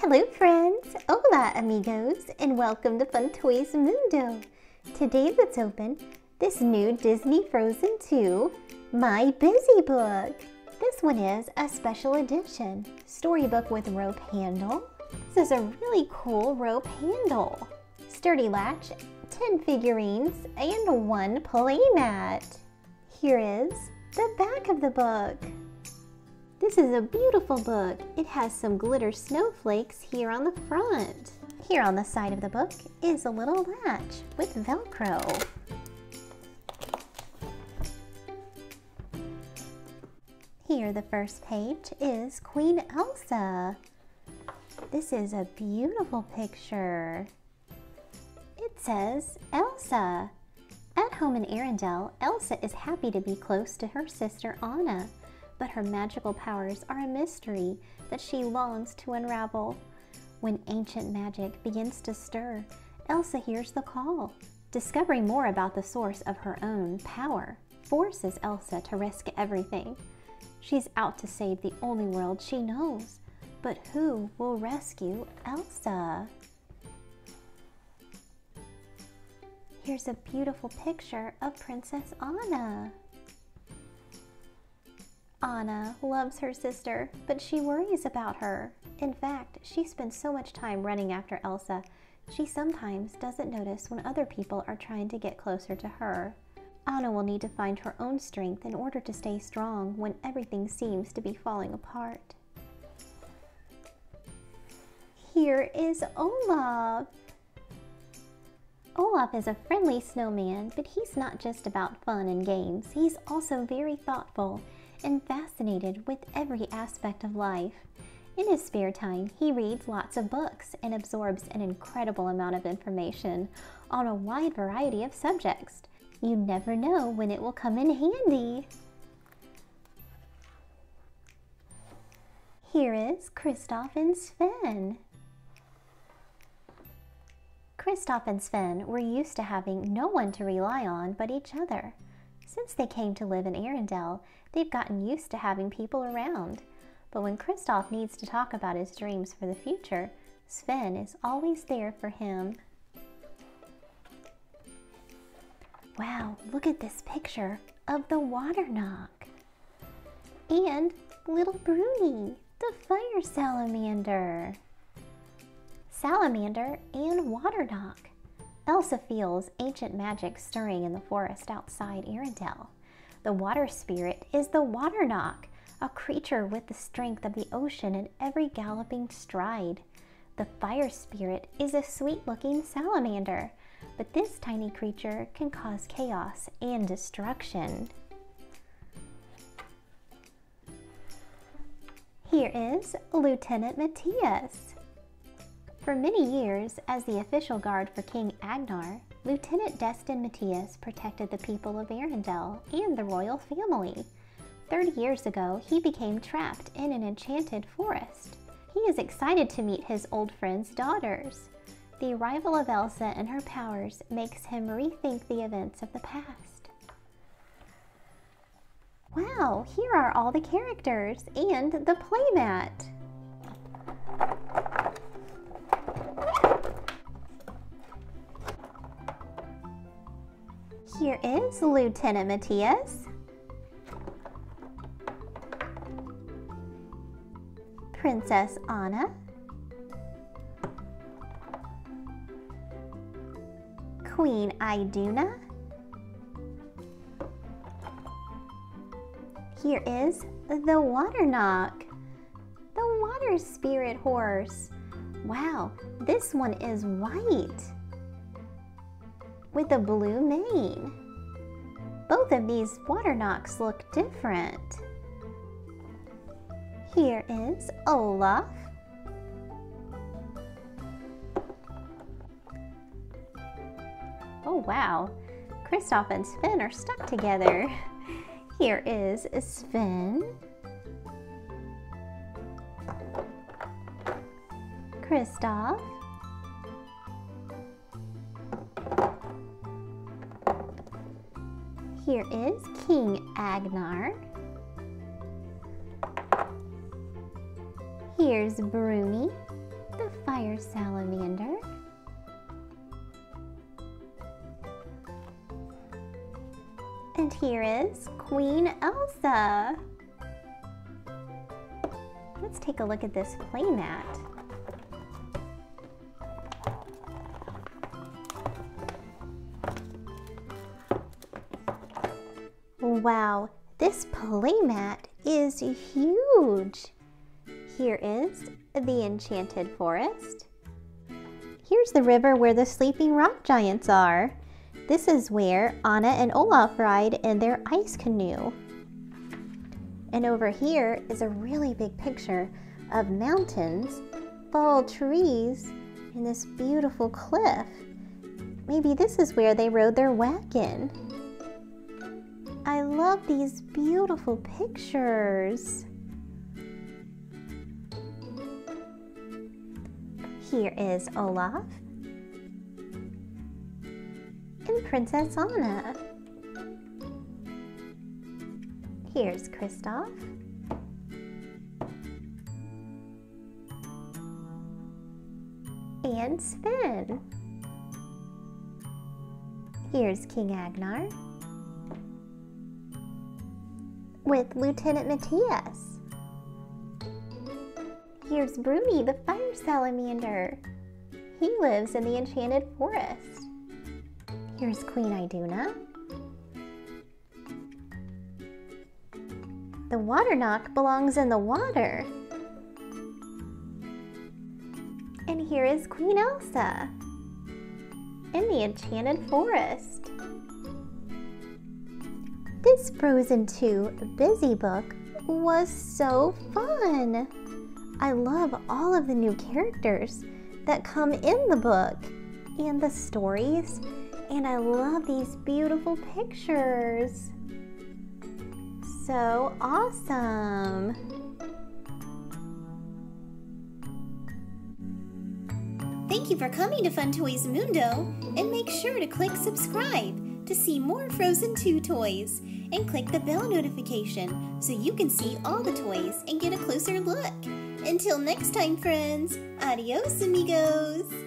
Hello friends, hola amigos, and welcome to Fun Toys Mundo. Today let's open this new Disney Frozen 2 My Busy Book. This one is a special edition storybook with rope handle. This is a really cool rope handle, sturdy latch, 10 figurines, and one playmat. Here is the back of the book. This is a beautiful book. It has some glitter snowflakes here on the front. Here on the side of the book is a little latch with Velcro. Here, the first page is Queen Elsa. This is a beautiful picture. It says Elsa. At home in Arendelle, Elsa is happy to be close to her sister Anna, but her magical powers are a mystery that she longs to unravel. When ancient magic begins to stir, Elsa hears the call. Discovering more about the source of her own power forces Elsa to risk everything. She's out to save the only world she knows, but who will rescue Elsa? Here's a beautiful picture of Princess Anna. Anna loves her sister, but she worries about her. In fact, she spends so much time running after Elsa, she sometimes doesn't notice when other people are trying to get closer to her. Anna will need to find her own strength in order to stay strong when everything seems to be falling apart. Here is Olaf. Olaf is a friendly snowman, but he's not just about fun and games. He's also very thoughtful and fascinated with every aspect of life. In his spare time, he reads lots of books and absorbs an incredible amount of information on a wide variety of subjects. You never know when it will come in handy. Here is Kristoff and Sven. Kristoff and Sven were used to having no one to rely on but each other. Since they came to live in Arendelle, they've gotten used to having people around. But when Kristoff needs to talk about his dreams for the future, Sven is always there for him. Wow, look at this picture of the water Nokk. And little Bruni, the fire salamander. Salamander and water Nokk. Elsa feels ancient magic stirring in the forest outside Arendelle. The water spirit is the water Nokk, a creature with the strength of the ocean in every galloping stride. The fire spirit is a sweet-looking salamander, but this tiny creature can cause chaos and destruction. Here is Lieutenant Mattias. For many years, as the official guard for King Agnarr, Lieutenant Destin Mattias protected the people of Arendelle and the royal family. 30 years ago, he became trapped in an enchanted forest. He is excited to meet his old friend's daughters. The arrival of Elsa and her powers makes him rethink the events of the past. Wow, here are all the characters and the playmat. Here is Lieutenant Mattias, Princess Anna, Queen Iduna. Here is the water Nokk, the water spirit horse. Wow, this one is white with a blue mane. Both of these water Nokks look different. Here is Olaf, oh wow, Kristoff and Sven are stuck together. Here is Sven, Kristoff, here is King Agnarr. Here's Bruni. the fire salamander. And here is Queen Elsa. Let's take a look at this playmat. Wow, this playmat is huge. Here is the enchanted forest. Here's the river where the sleeping rock giants are. This is where Anna and Olaf ride in their ice canoe. And over here is a really big picture of mountains, tall trees, and this beautiful cliff. Maybe this is where they rode their wagon. I love these beautiful pictures. Here is Olaf and Princess Anna. Here's Kristoff. And Sven. Here's King Agnarr with Lieutenant Mattias. Here's Bruni, the fire salamander. He lives in the enchanted forest. Here's Queen Iduna. The water Nokk belongs in the water. And here is Queen Elsa in the enchanted forest. This Frozen 2 Busy Book was so fun. I love all of the new characters that come in the book and the stories. And I love these beautiful pictures. So awesome! Thank you for coming to Fun Toys Mundo, and make sure to click subscribe to see more Frozen 2 toys, and click the bell notification so you can see all the toys and get a closer look. Until next time, friends, adios amigos!